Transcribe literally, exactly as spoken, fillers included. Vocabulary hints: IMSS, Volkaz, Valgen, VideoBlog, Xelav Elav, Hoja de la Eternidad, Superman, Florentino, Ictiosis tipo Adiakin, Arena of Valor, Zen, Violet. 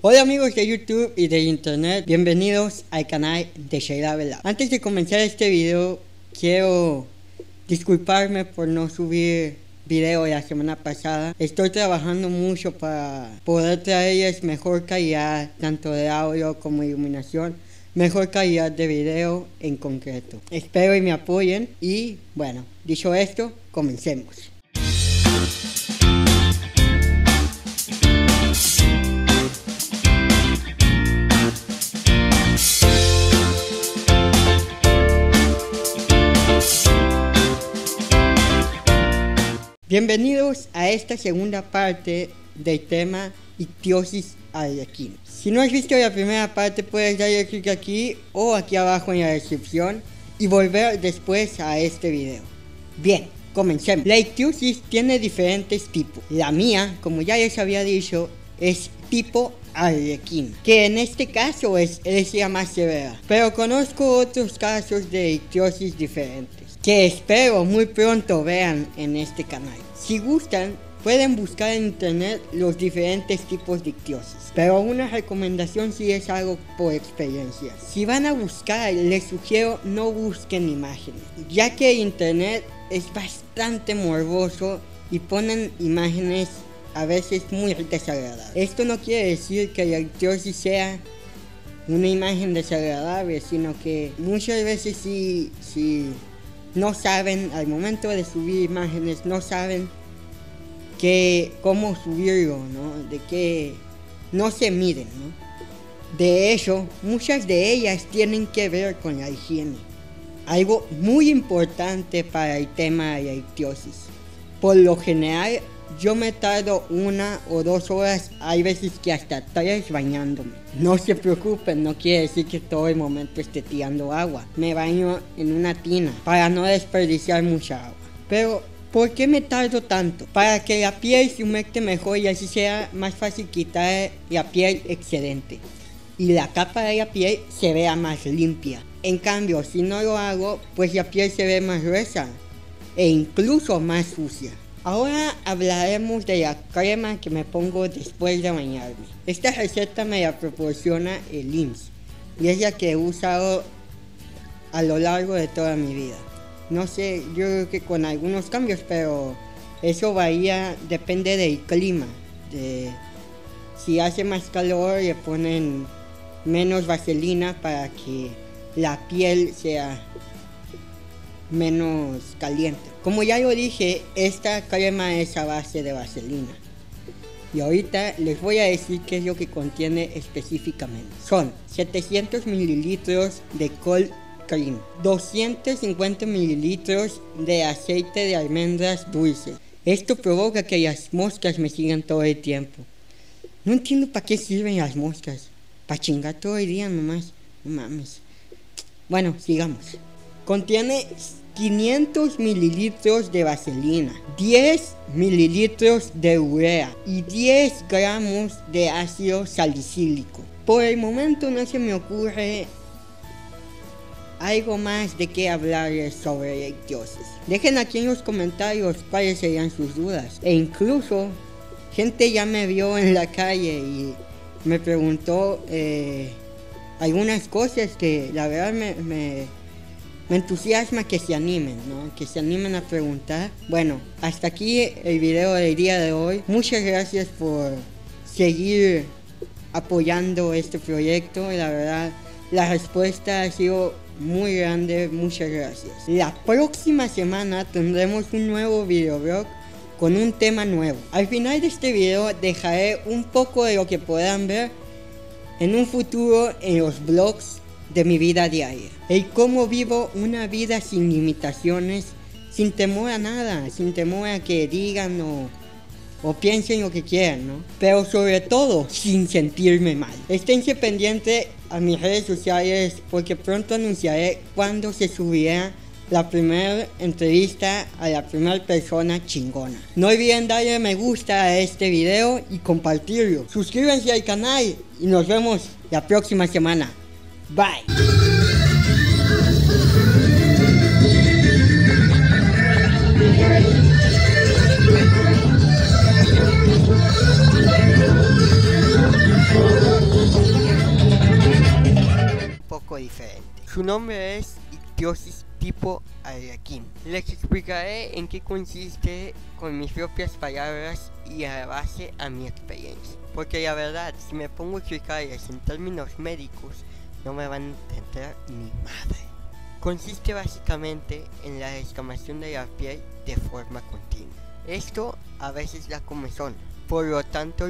Hola amigos de YouTube y de internet, bienvenidos al canal de Xelav Elav. Antes de comenzar este video, quiero disculparme por no subir video la semana pasada. Estoy trabajando mucho para poder traerles mejor calidad, tanto de audio como iluminación, mejor calidad de video en concreto. Espero y me apoyen y bueno, dicho esto, comencemos. Bienvenidos a esta segunda parte del tema Ictiosis Adiakin. Si no has visto la primera parte, puedes darle clic aquí o aquí abajo en la descripción y volver después a este video. Bien, comencemos. La ictiosis tiene diferentes tipos. La mía, como ya les había dicho, es tipo Adiakin, que en este caso es, es la más severa. Pero conozco otros casos de ictiosis diferentes, que espero muy pronto vean en este canal. Si gustan, pueden buscar en internet los diferentes tipos de ictiosis, pero una recomendación si es algo por experiencia. Si van a buscar, les sugiero no busquen imágenes, ya que internet es bastante morboso y ponen imágenes a veces muy desagradables. Esto no quiere decir que la ictiosis sea una imagen desagradable, sino que muchas veces sí... sí no saben, al momento de subir imágenes, no saben que, cómo subirlo, ¿no? De que no se miden, ¿no? De hecho, muchas de ellas tienen que ver con la higiene, algo muy importante para el tema de la ictiosis. Por lo general, yo me tardo una o dos horas, hay veces que hasta tres bañándome. No se preocupen, no quiere decir que todo el momento esté tirando agua. Me baño en una tina para no desperdiciar mucha agua. Pero, ¿por qué me tardo tanto? Para que la piel se humecte mejor y así sea más fácil quitar la piel excedente y la capa de la piel se vea más limpia. En cambio, si no lo hago, pues la piel se ve más gruesa e incluso más sucia. Ahora hablaremos de la crema que me pongo después de bañarme. Esta receta me la proporciona el I M S S y es la que he usado a lo largo de toda mi vida. No sé, yo creo que con algunos cambios, pero eso varía, depende del clima. De, si hace más calor le ponen menos vaselina para que la piel sea menos caliente. Como ya lo dije, esta crema es a base de vaselina y ahorita les voy a decir qué es lo que contiene específicamente. Son setecientos mililitros de cold cream, doscientos cincuenta mililitros de aceite de almendras dulces. Esto provoca que las moscas me sigan todo el tiempo. No entiendo para qué sirven las moscas, para chingar todo el día nomás, no mames. Bueno, sigamos. Contiene quinientos mililitros de vaselina, diez mililitros de urea y diez gramos de ácido salicílico. Por el momento no se me ocurre algo más de qué hablarles sobre la ictiosis. Dejen aquí en los comentarios cuáles serían sus dudas. E incluso, gente ya me vio en la calle y me preguntó eh, algunas cosas que la verdad me... me Me entusiasma que se animen, ¿no? Que se animen a preguntar. Bueno, hasta aquí el video del día de hoy. Muchas gracias por seguir apoyando este proyecto. La verdad, la respuesta ha sido muy grande. Muchas gracias. La próxima semana tendremos un nuevo videoblog con un tema nuevo. Al final de este video dejaré un poco de lo que puedan ver en un futuro en los blogs de mi vida diaria, el cómo vivo una vida sin limitaciones, sin temor a nada, sin temor a que digan o, o piensen lo que quieran, ¿no? Pero sobre todo, sin sentirme mal. Esténse pendientes a mis redes sociales porque pronto anunciaré cuándo se subirá la primera entrevista a la primera persona chingona. No olviden darle me gusta a este video y compartirlo. Suscríbanse al canal y nos vemos la próxima semana. Bye. diferente. Su nombre es ictiosis tipo Adiakin. Les explicaré en qué consiste con mis propias palabras y a base a mi experiencia, porque la verdad, si me pongo a explicarles en términos médicos, no me van a entender ni madre. Consiste básicamente en la descamación de la piel de forma continua. Esto a veces la comezón, por lo tanto